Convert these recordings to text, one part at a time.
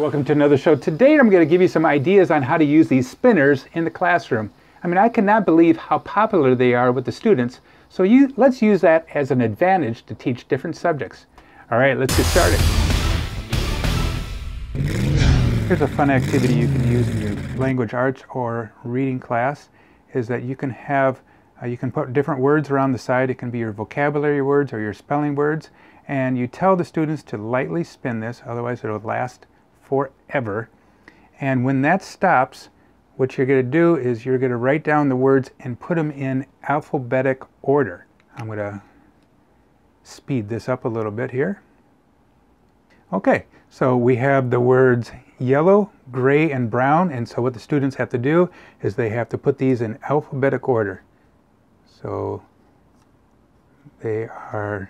Welcome to another show. Today I'm going to give you some ideas on how to use these spinners in the classroom. I mean, I cannot believe how popular they are with the students, so let's use that as an advantage to teach different subjects. All right, let's get started. Here's a fun activity you can use in your language arts or reading class, is that you can have you can put different words around the side. It can be your vocabulary words or your spelling words, and you tell the students to lightly spin this, otherwise it'll last forever. And when that stops, what you're going to do is you're going to write down the words and put them in alphabetic order. I'm going to speed this up a little bit here. Okay, so we have the words yellow, gray, and brown, and so what the students have to do is they have to put these in alphabetic order. So they are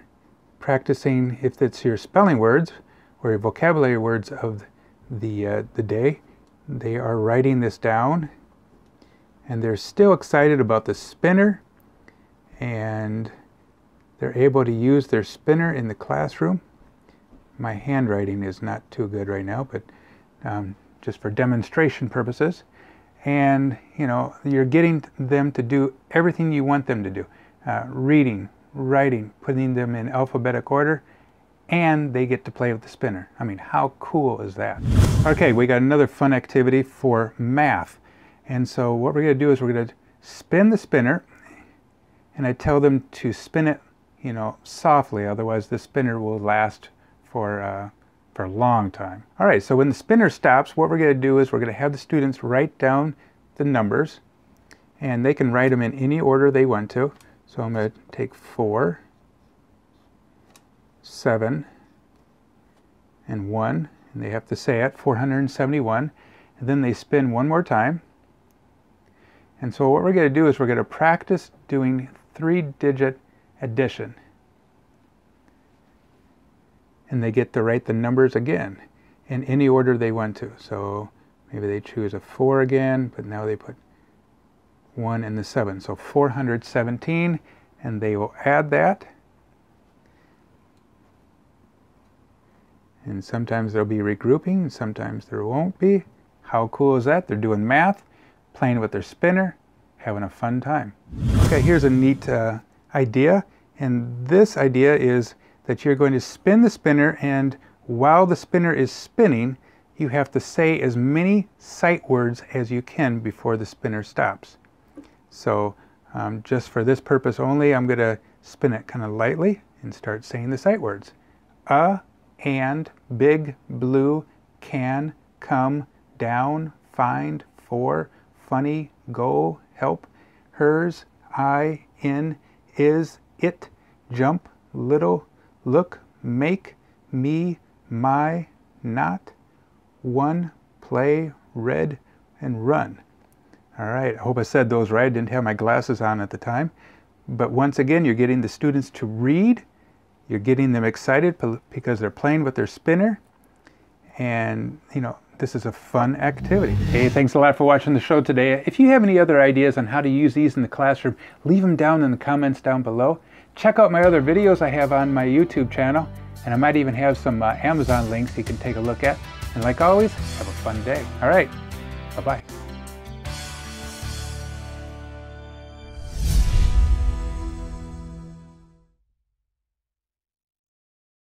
practicing, if it's your spelling words or your vocabulary words of the day, they are writing this down, and they're still excited about the spinner, and they're able to use their spinner in the classroom. My handwriting is not too good right now, but just for demonstration purposes. And you know, you're getting them to do everything you want them to do. Reading, writing, putting them in alphabetic order, and they get to play with the spinner. I mean, how cool is that? Okay, we got another fun activity for math. And so what we're going to do is we're going to spin the spinner, and I tell them to spin it, you know, softly, otherwise the spinner will last for a long time. All right, so when the spinner stops, what we're going to do is we're going to have the students write down the numbers, and they can write them in any order they want to. So I'm going to take 4, 7, and 1, and they have to say it, 471, and then they spin one more time. And so what we're going to do is we're going to practice doing 3-digit addition, and they get to write the numbers again in any order they want to. So maybe they choose a 4 again, but now they put 1 and the 7, so 417, and they will add that. And sometimes there'll be regrouping, and sometimes there won't be. How cool is that? They're doing math, playing with their spinner, having a fun time. Okay, here's a neat idea, and this idea is that you're going to spin the spinner, and while the spinner is spinning, you have to say as many sight words as you can before the spinner stops. So just for this purpose only, I'm going to spin it kind of lightly and start saying the sight words. And, big, blue, can, come, down, find, for, funny, go, help, hers, I, in, is, it, jump, little, look, make, me, my, not, one, play, red, and run. All right, I hope I said those right. I didn't have my glasses on at the time. But once again, you're getting the students to read. You're getting them excited because they're playing with their spinner. And, you know, this is a fun activity. Hey, thanks a lot for watching the show today. If you have any other ideas on how to use these in the classroom, leave them down in the comments down below. Check out my other videos I have on my YouTube channel, and I might even have some Amazon links you can take a look at. And like always, have a fun day. All right.